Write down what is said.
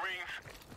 Marines.